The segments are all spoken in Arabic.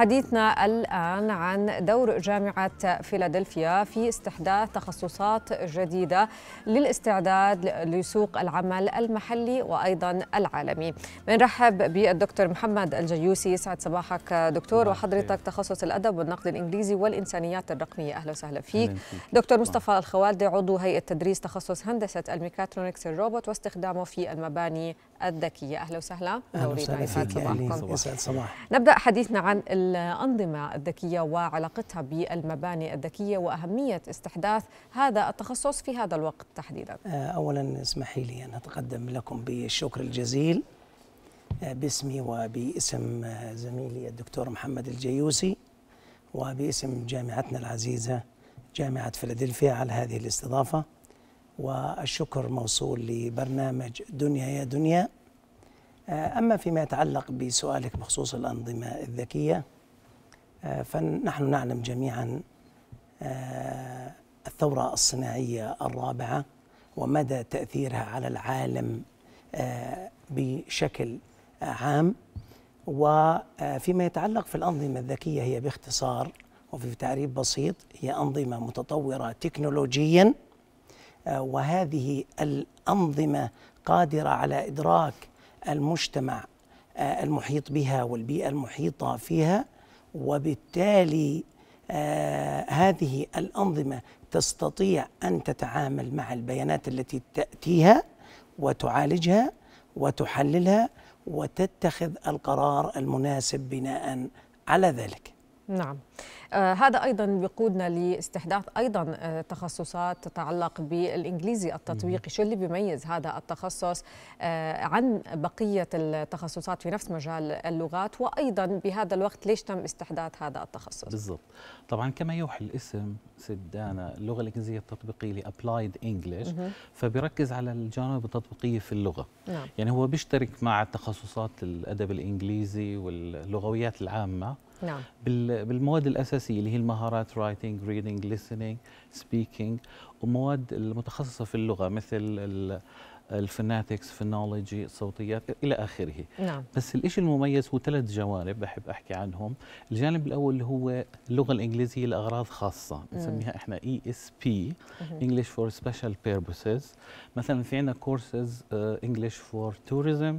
حديثنا الآن عن دور جامعة فيلادلفيا في استحداث تخصصات جديدة للاستعداد لسوق العمل المحلي وأيضا العالمي. بنرحب بالدكتور محمد الجيوسي، يسعد صباحك دكتور، وحضرتك تخصص الأدب والنقد الإنجليزي والإنسانيات الرقمية، أهلا وسهلا فيك. دكتور مصطفى الخوالدة، عضو هيئة تدريس تخصص هندسة الميكاترونيكس الروبوت واستخدامه في المباني الذكية، أهلا وسهلا. نبدأ حديثنا عن الأنظمة الذكية وعلاقتها بالمباني الذكية وأهمية استحداث هذا التخصص في هذا الوقت تحديدا. أولا اسمحي لي أن أتقدم لكم بالشكر الجزيل باسمي وباسم زميلي الدكتور محمد الجيوسي وباسم جامعتنا العزيزة جامعة فيلادلفيا على هذه الاستضافة، والشكر موصول لبرنامج دنيا يا دنيا. أما فيما يتعلق بسؤالك بخصوص الأنظمة الذكية، فنحن نعلم جميعا الثورة الصناعية الرابعة ومدى تأثيرها على العالم بشكل عام. وفيما يتعلق في الأنظمة الذكية، هي باختصار وفي تعريف بسيط هي أنظمة متطورة تكنولوجيا، وهذه الأنظمة قادرة على إدراك المجتمع المحيط بها والبيئة المحيطة فيها، وبالتالي هذه الأنظمة تستطيع أن تتعامل مع البيانات التي تأتيها وتعالجها وتحللها وتتخذ القرار المناسب بناء على ذلك. نعم، هذا أيضا بيقودنا لاستحداث أيضا تخصصات تتعلق بالإنجليزي التطبيقي. شو اللي بيميز هذا التخصص عن بقية التخصصات في نفس مجال اللغات، وأيضا بهذا الوقت ليش تم استحداث هذا التخصص؟ بالضبط، طبعا كما يوحي الاسم سدانا اللغة الإنجليزية التطبيقية لأبلايد إنجليش، فبيركز على الجانب التطبيقية في اللغة. نعم. يعني هو بيشترك مع تخصصات الأدب الإنجليزي واللغويات العامة. نعم. بالمواد الأساسية اللي هي المهارات رايتنج، ريدنج، ليسننج، سبيكينج، ومواد المتخصصة في اللغة مثل الفوناتكس، فونولوجي، الصوتيات إلى آخره. نعم. بس الشيء المميز هو ثلاث جوانب بحب أحكي عنهم. الجانب الأول اللي هو اللغة الإنجليزية لأغراض خاصة، نسميها إحنا ESP English for Special Purposes. مثلا في عندنا كورسز English for Tourism،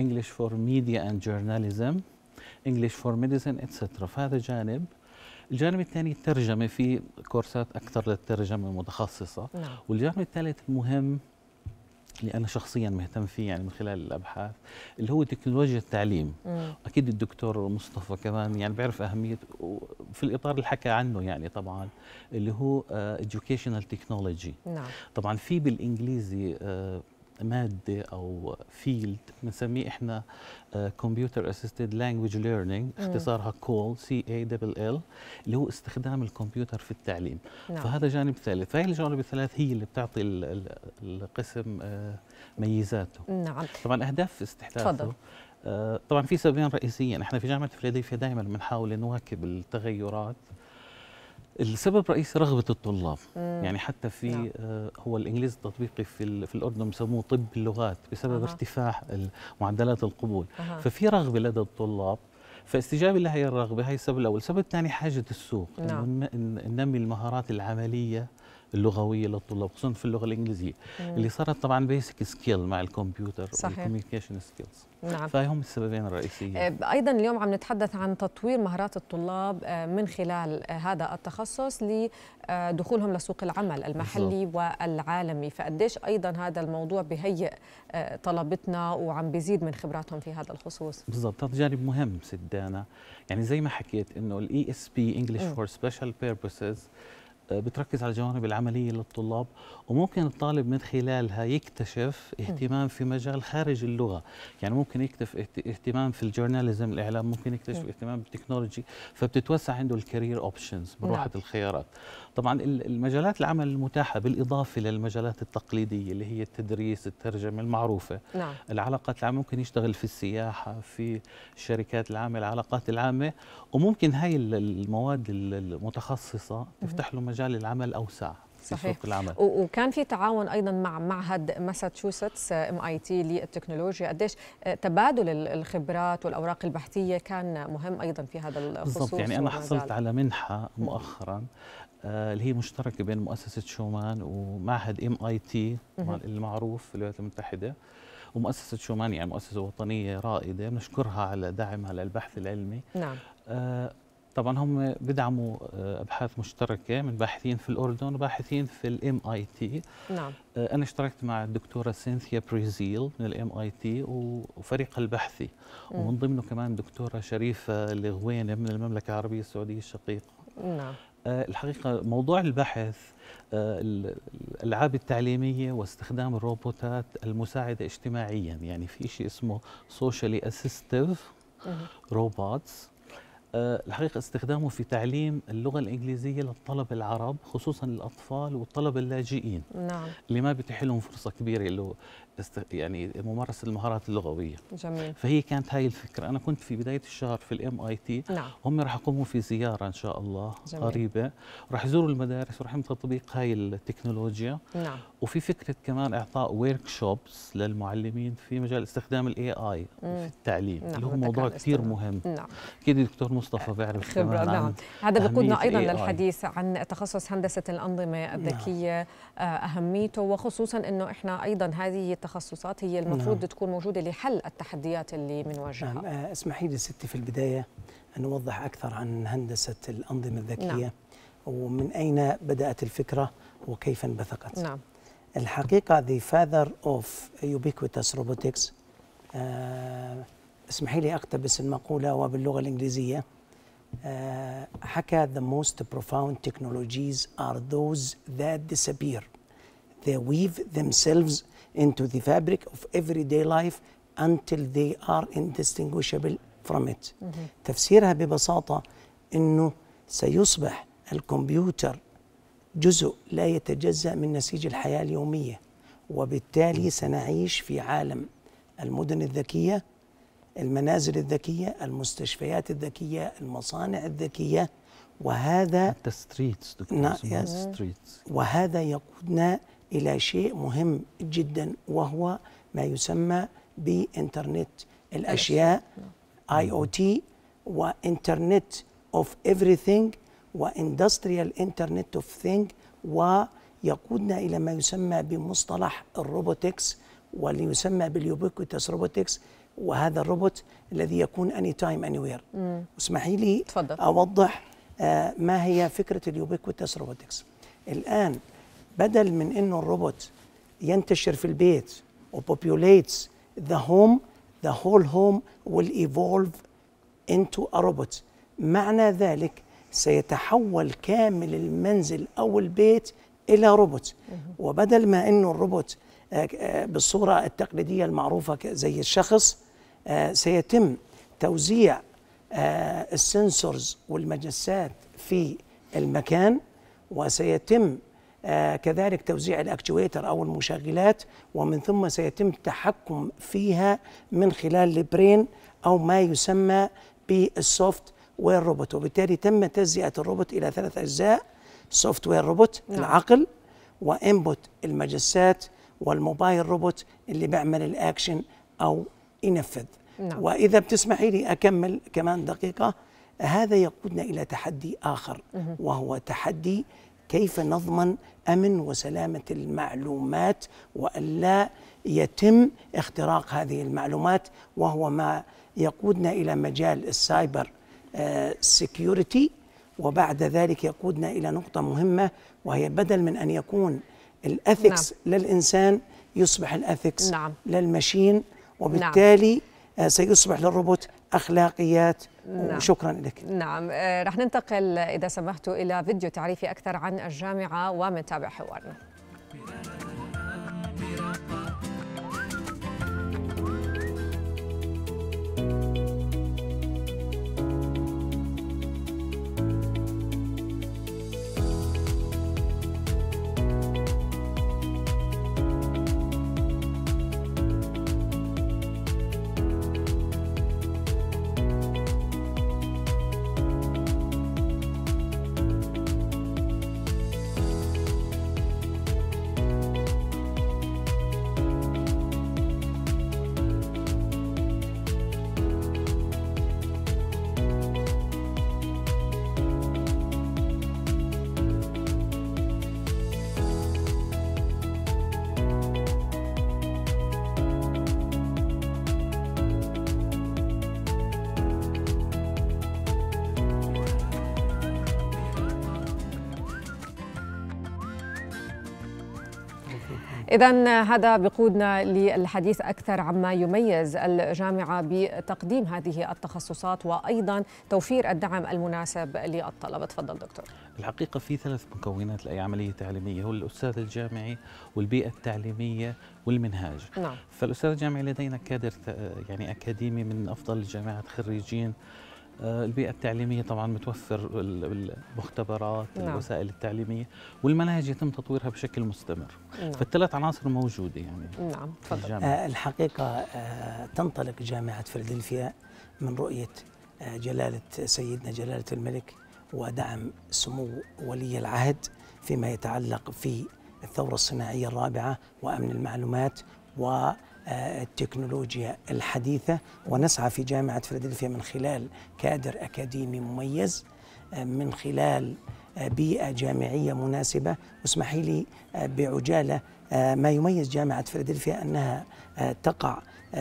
English for Media and Journalism، English for Medicine etc. فهذا جانب. الجانب الثاني الترجمة، في كورسات أكثر للترجمة المتخصصة. نعم. والجانب الثالث المهم اللي أنا شخصيا مهتم فيه يعني من خلال الأبحاث اللي هو تكنولوجيا التعليم. أكيد الدكتور مصطفى كمان يعني بيعرف أهمية في الإطار اللي حكى عنه يعني طبعا اللي هو Educational Technology. نعم. طبعا في بالإنجليزي مادة أو فيلد بنسميه إحنا كمبيوتر أسيستد لانجويج ليرنينج، اختصارها كول CALL، اللي هو استخدام الكمبيوتر في التعليم. نعم. فهذا جانب ثالث، فهي الجوانب الثلاث هي اللي بتعطي القسم ميزاته. نعم. طبعا أهداف استحداثه. تفضل. طبعا في سببين رئيسيين، إحنا في جامعة فيلادلفيا دائما بنحاول نواكب التغيرات. السبب الرئيسي رغبة الطلاب. يعني حتى في نعم. هو الإنجليزي التطبيقي في الأردن بسموه طب اللغات بسبب ارتفاع معدلات القبول. ففي رغبة لدى الطلاب، فاستجابة لهي الرغبة، هي السبب الأول. السبب الثاني حاجة السوق. نعم. ننمي المهارات العملية اللغوية للطلاب خصوصا في اللغة الإنجليزية اللي صارت طبعا بيسك سكيل مع الكمبيوتر والكوميونيكيشن سكيلز. نعم. فهم السببين الرئيسيين. أيضا اليوم عم نتحدث عن تطوير مهارات الطلاب من خلال هذا التخصص لدخولهم لسوق العمل المحلي والعالمي، فقديش أيضا هذا الموضوع بهيئ طلبتنا وعم بيزيد من خبراتهم في هذا الخصوص. بالضبط، هذا جانب مهم سدانا. يعني زي ما حكيت إنه الإي إس بي إنجلش فور سبيشال بيربسز بتركز على الجوانب العملية للطلاب، وممكن الطالب من خلالها يكتشف اهتمام في مجال خارج اللغة. يعني ممكن يكتشف اهتمام في الجورناليزم الإعلام، ممكن يكتشف اهتمام بالتكنولوجي، فبتتوسع عنده الكارير أوبشنز من روحة الخيارات. طبعا المجالات العمل المتاحة بالإضافة للمجالات التقليدية اللي هي التدريس، الترجمة المعروفة، العلاقات العامة، ممكن يشتغل في السياحة، في الشركات العامة، العلاقات العامة، وممكن هاي المواد المتخصصة تفتح له مجال العمل أوسع. صحيح. في سوق العمل. وكان في تعاون ايضا مع معهد ماساتشوستس MIT للتكنولوجيا، قديش تبادل الخبرات والاوراق البحثيه كان مهم ايضا في هذا الخصوص؟ بالضبط، يعني انا حصلت على منحه مؤخرا اللي هي مشتركه بين مؤسسه شومان ومعهد MIT المعروف في الولايات المتحده، ومؤسسه شومان يعني مؤسسه وطنيه رائده بنشكرها على دعمها للبحث العلمي. نعم. طبعا هم بدعموا ابحاث مشتركه من باحثين في الاردن وباحثين في MIT. نعم. انا اشتركت مع الدكتوره سينثيا بريزيل من MIT وفريق البحثي، ومن ضمنه كمان دكتوره شريفه الغوينة من المملكه العربيه السعوديه الشقيقه. نعم. الحقيقه موضوع البحث الالعاب التعليميه واستخدام الروبوتات المساعده اجتماعيا، يعني في شيء اسمه سوشيالي اسيستيف روبوتس، الحقيقه استخدامه في تعليم اللغه الانجليزيه للطلبه العرب خصوصا الاطفال والطلبه اللاجئين. نعم. اللي ما بيتيح لهم فرصه كبيره اللي يعني ممارسه المهارات اللغويه. جميل. فهي كانت هاي الفكره، انا كنت في بدايه الشهر في MIT. نعم. هم راح يقوموا في زياره ان شاء الله. جميل. قريبه راح يزوروا المدارس وراح يتم تطبيق هاي التكنولوجيا. نعم. وفي فكره كمان اعطاء ورك شوبس للمعلمين في مجال استخدام AI في التعليم. نعم. اللي هو موضوع كثير مهم. نعم. اكيد الدكتور مصطفى بيعرف خبرة. نعم. هذا بيقودنا ايضا للحديث عن تخصص هندسه الانظمه الذكيه، اهميته، وخصوصا انه احنا ايضا هذه التخصصات هي المفروض تكون موجوده لحل التحديات اللي بنواجهها. نعم. اسمحي لي ستي في البدايه ان نوضح اكثر عن هندسه الانظمه الذكيه. نعم. ومن اين بدات الفكره وكيف انبثقت. نعم. الحقيقه the father of ubiquitous robotics، اسمحي لي اقتبس المقوله وباللغه الانجليزيه، حكى the most profound technologies are those that disappear. They weave themselves into the fabric of everyday life until they are indistinguishable from it. تفسيرها ببساطة أنه سيصبح الكمبيوتر جزء لا يتجزأ من نسيج الحياة اليومية، وبالتالي سنعيش في عالم المدن الذكية، المنازل الذكية، المستشفيات الذكية، المصانع الذكية، وهذا وهذا يقودنا إلى شيء مهم جدا وهو ما يسمى بإنترنت الأشياء IOT وإنترنت of everything وإندستريال إنترنت of thing، ويقودنا إلى ما يسمى بمصطلح الروبوتكس واللي يسمى باليوبيكوتس روبوتكس، وهذا الروبوت الذي يكون أني تايم أني وير. اسمحي لي أوضح ما هي فكرة اليوبيكوتس روبوتكس. الآن بدل من انه الروبوت ينتشر في البيت وبوبيوليتس ذا هوم، ذا هول هوم ويل ايفولف انتو ا روبوت. معنى ذلك سيتحول كامل المنزل او البيت الى روبوت، وبدل ما انه الروبوت بالصوره التقليديه المعروفه زي الشخص، سيتم توزيع السنسورز والمجسات في المكان، وسيتم كذلك توزيع الاكتويتر او المشغلات، ومن ثم سيتم التحكم فيها من خلال البرين او ما يسمى بالسوفت وير روبوت. وبالتالي تم تجزئه الروبوت الى 3 اجزاء: سوفت وير روبوت العقل، وانبوت المجسات، والموبايل روبوت اللي بيعمل الاكشن او ينفذ. واذا بتسمحي لي اكمل كمان دقيقه، هذا يقودنا الى تحدي اخر وهو تحدي كيف نضمن أمن وسلامة المعلومات وألا يتم اختراق هذه المعلومات، وهو ما يقودنا إلى مجال السايبر سيكيورتي. وبعد ذلك يقودنا إلى نقطة مهمة وهي بدل من أن يكون الأثكس للإنسان يصبح الأثكس للماشين، وبالتالي سيصبح للروبوت أخلاقيات. نعم. شكرا لك. نعم. رح ننتقل إذا سمحتوا إلى فيديو تعريفي أكثر عن الجامعة ومنتابع حوارنا. إذن هذا بقودنا للحديث أكثر عما يميز الجامعة بتقديم هذه التخصصات وأيضا توفير الدعم المناسب للطلبة. تفضل دكتور. الحقيقة في ثلاث مكونات لأي عملية تعليمية، هو الأستاذ الجامعي والبيئة التعليمية والمنهاج. نعم. فالأستاذ الجامعي لدينا كادر يعني أكاديمي من أفضل الجامعات خريجين. البيئة التعليمية طبعا متوفر المختبرات، نعم. الوسائل التعليمية، والمناهج يتم تطويرها بشكل مستمر، نعم. فالثلاث عناصر موجودة يعني. نعم تفضل. الحقيقة تنطلق جامعة فيلادلفيا من رؤية جلالة سيدنا جلالة الملك ودعم سمو ولي العهد فيما يتعلق في الثورة الصناعية الرابعة وأمن المعلومات و التكنولوجيا الحديثة، ونسعى في جامعة فيلادلفيا من خلال كادر أكاديمي مميز، من خلال بيئة جامعية مناسبة. واسمحي لي بعجالة، ما يميز جامعة فيلادلفيا أنها تقع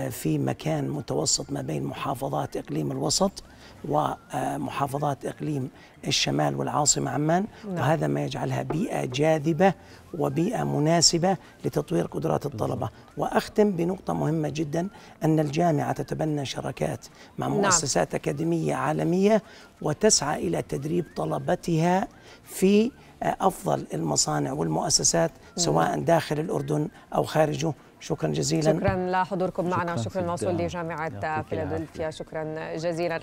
في مكان متوسط ما بين محافظات إقليم الوسط ومحافظات إقليم الشمال والعاصمة عمان، وهذا ما يجعلها بيئة جاذبة وبيئة مناسبة لتطوير قدرات الطلبة. وأختم بنقطة مهمة جدا، أن الجامعة تتبنى شراكات مع مؤسسات أكاديمية عالمية وتسعى إلى تدريب طلبتها في أفضل المصانع والمؤسسات سواء داخل الأردن أو خارجه. شكرا جزيلا. شكرا لحضوركم معنا، شكرا موصول لجامعة فيلادلفيا، شكرا جزيلا.